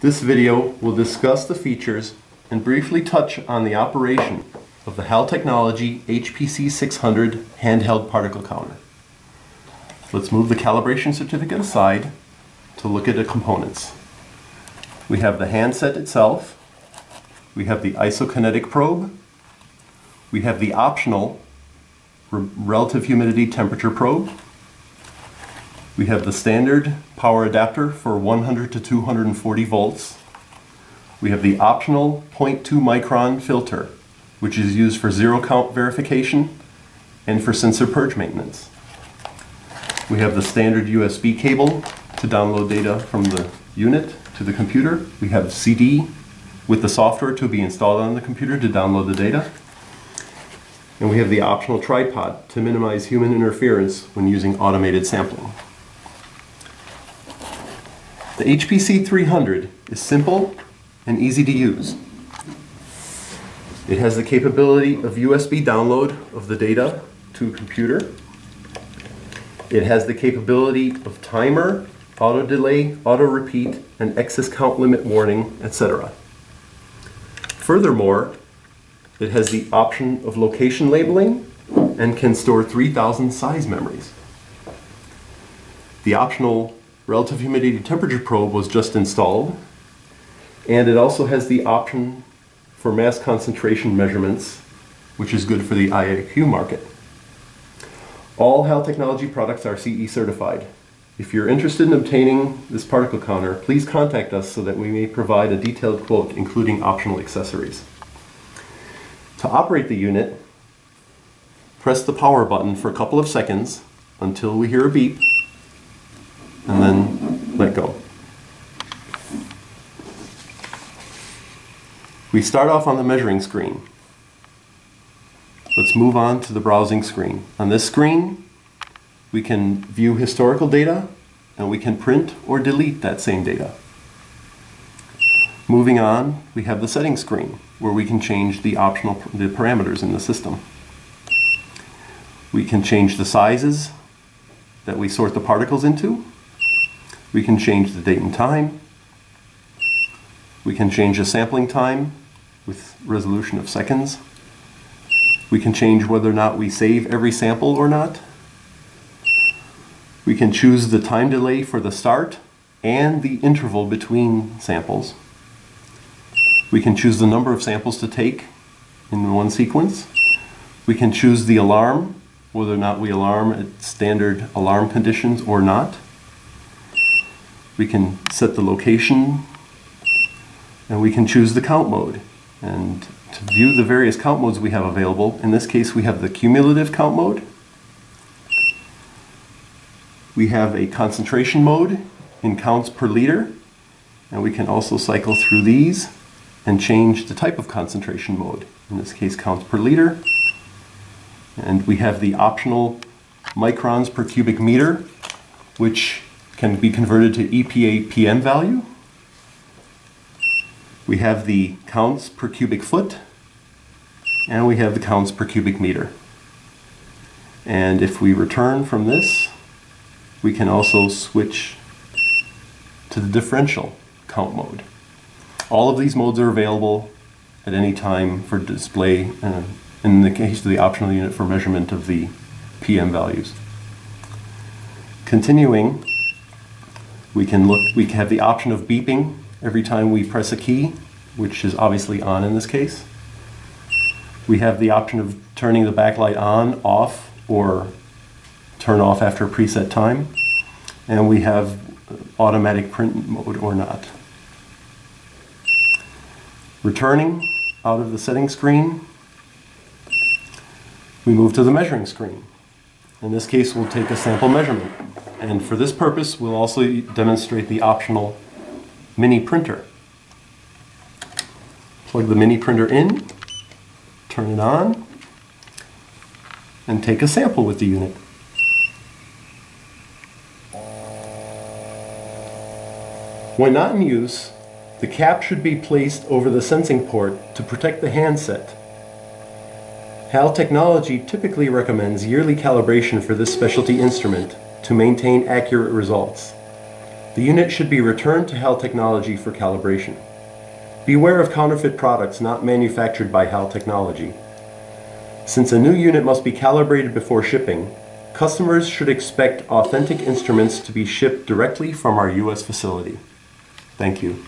This video will discuss the features and briefly touch on the operation of the HAL Technology HPC300 handheld particle counter. Let's move the calibration certificate aside to look at the components. We have the handset itself, we have the isokinetic probe, we have the optional relative humidity temperature probe, we have the standard power adapter for 100 to 240 volts, we have the optional 0.2 micron filter, which is used for zero count verification and for sensor purge maintenance. We have the standard USB cable to download data from the unit to the computer. We have CD with the software to be installed on the computer to download the data. And we have the optional tripod to minimize human interference when using automated sampling. The HPC300 is simple and easy to use. It has the capability of USB download of the data to a computer. It has the capability of timer, auto delay, auto repeat, and excess count limit warning, etc. Furthermore, it has the option of location labeling and can store 3,000 size memories. The optional relative humidity temperature probe was just installed, and it also has the option for mass concentration measurements, which is good for the IAQ market. All HAL Technology products are CE certified. If you're interested in obtaining this particle counter, please contact us so that we may provide a detailed quote, including optional accessories. To operate the unit, press the power button for a couple of seconds until we hear a beep, and then let go. We start off on the measuring screen. Let's move on to the browsing screen. On this screen, we can view historical data, and we can print or delete that same data. Moving on, we have the settings screen, where we can change the parameters in the system. We can change the sizes that we sort the particles into. We can change the date and time. We can change the sampling time with resolution of seconds. We can change whether or not we save every sample or not. We can choose the time delay for the start and the interval between samples. We can choose the number of samples to take in one sequence. We can choose the alarm, whether or not we alarm at standard alarm conditions or not. We can set the location, and we can choose the count mode. And to view the various count modes we have available, in this case we have the cumulative count mode. We have a concentration mode in counts per liter, and we can also cycle through these and change the type of concentration mode, in this case counts per liter. And we have the optional microns per cubic meter, which can be converted to EPA PM value. We have the counts per cubic foot, and we have the counts per cubic meter. And if we return from this, we can also switch to the differential count mode. All of these modes are available at any time for display, in the case of the optional unit for measurement of the PM values. Continuing, we have the option of beeping every time we press a key, which is obviously on in this case. We have the option of turning the backlight on, off, or turn off after a preset time. And we have automatic print mode or not. Returning out of the settings screen, we move to the measuring screen. In this case, we'll take a sample measurement. And for this purpose, we'll also demonstrate the optional mini printer. Plug the mini printer in, turn it on, and take a sample with the unit. When not in use, the cap should be placed over the sensing port to protect the handset. HAL Technology typically recommends yearly calibration for this specialty instrument to maintain accurate results. The unit should be returned to HAL Technology for calibration. Beware of counterfeit products not manufactured by HAL Technology. Since a new unit must be calibrated before shipping, customers should expect authentic instruments to be shipped directly from our U.S. facility. Thank you.